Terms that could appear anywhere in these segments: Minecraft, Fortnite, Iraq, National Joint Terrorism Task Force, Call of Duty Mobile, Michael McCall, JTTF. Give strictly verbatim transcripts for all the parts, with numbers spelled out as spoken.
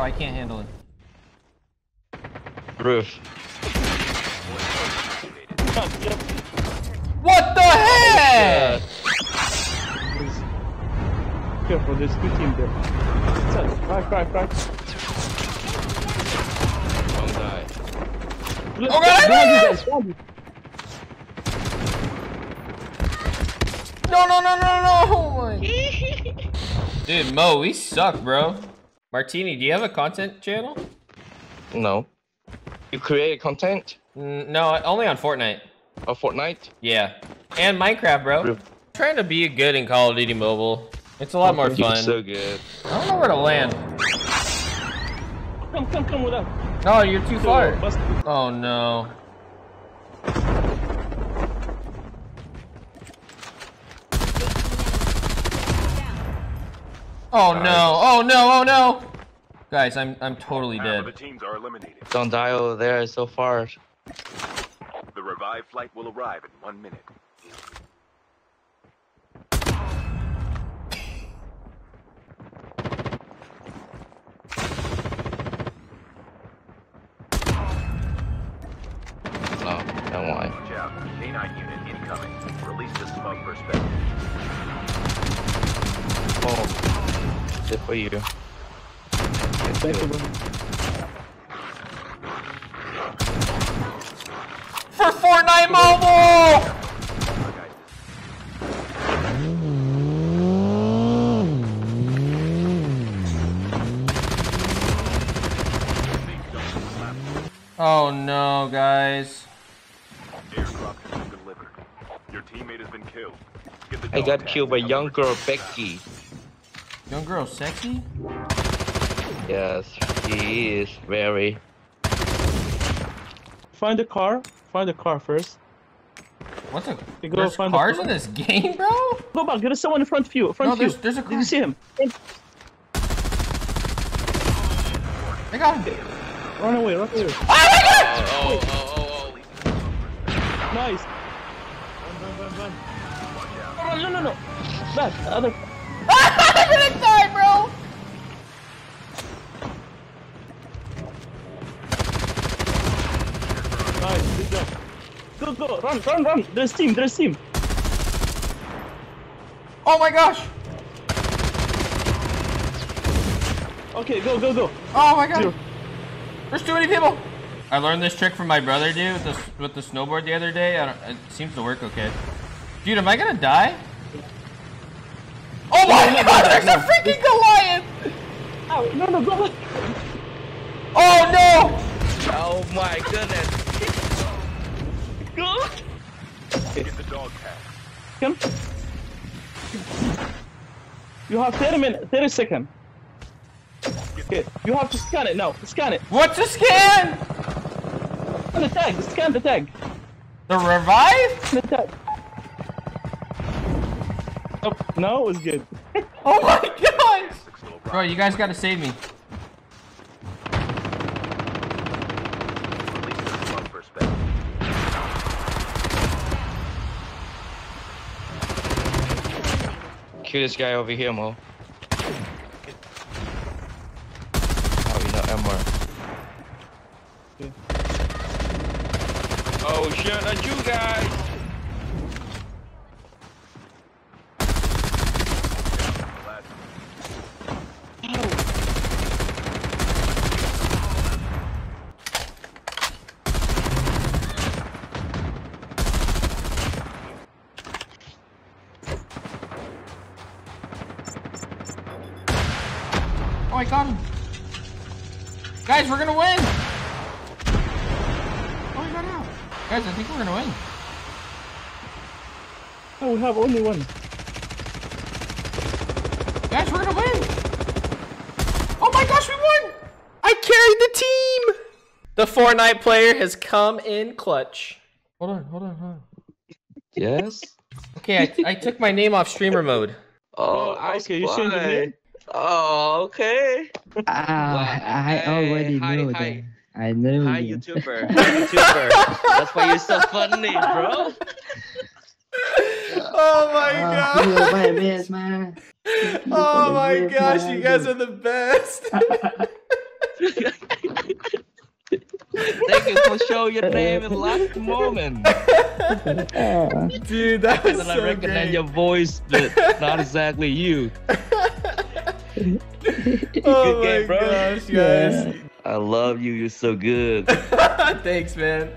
bro. I can't handle it. Roof. What the heck? Careful, there's two teams there. Crack, crack, crack. Don't die. Oh God! No, no, no, no, no! Oh my. Dude, Mo, we suck, bro. Martini, do you have a content channel? No. You create content? Mm, no, only on Fortnite. Oh, Fortnite? Yeah. And Minecraft, bro. Roof. I'm trying to be good in Call of Duty Mobile. It's a lot more fun. So good. I don't know where to land. Come, come, come with us. No, you're too far. Oh no. Oh no! Oh no! Oh no! Guys, I'm I'm totally dead. The teams are eliminated. Don't die over there. So far. The revived flight will arrive in one minute. K nine unit incoming. Release the smoke perspective. Oh, good for you. Thank you. For Fortnite Mobile! Oh no, guys. Teammate has been killed. Get the I got killed by young girl Becky. Young girl sexy? Yes, she is very. Find the car. Find the car first. What's a they go there's find cars the car. In this game, bro? Go back. There's someone in front of you. Front no, of there's, you. There's a car. Did you see him? I got him. Run away. Run away. Oh my God! Oh, oh, oh, oh. Nice. Oh, no, no, no. Back, the other. I'm gonna die, bro. Nice, good job. Go, go, run, run, run. There's team, there's team. Oh my gosh. Okay, go, go, go. Oh my God. Zero. There's too many people. I learned this trick from my brother, dude, with the, with the snowboard the other day. I don't, it seems to work okay. Dude, am I gonna die? Oh my no, no, God, no, there's no. a freaking Goliath! Oh, no, no, go, go. Oh no! Oh my goodness. Go! Get the dog tag. Come. You have thirty minutes, thirty seconds. Okay, you have to scan it now. Scan it. What to scan? Scan the tag. Scan the tag. The revive? The tag. Oh, no, it was good. Oh my gosh! Bro, you guys gotta save me. Kill this guy over here, Mo. Oh shit, that's you guys! Oh, I got him! Guys, we're gonna win! Oh, I got out! Guys, I think we're gonna win. Oh, we have only one. Guys, we're gonna win! Oh my gosh, we won! I carried the team! The Fortnite player has come in clutch. Hold on, hold on, hold on. Yes? Okay, I, I took my name off streamer mode. Oh, I okay, you changed your name? Oh, okay. Oh, I already hey, know hi, that. Hi. I know Hi, you. YouTuber. Hi, YouTuber. That's why you're so funny, bro. Oh my oh, God. My best, man. Oh my gosh, man. You guys are the best. Thank you for showing your name in the last moment. Dude, that was so great. I recognize your voice, but not exactly you. Oh my gosh, guys. I love you. You're so good. Thanks, man.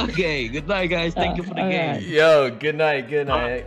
Okay, good night, guys. Thank you for the game. Yo, good night. Good night.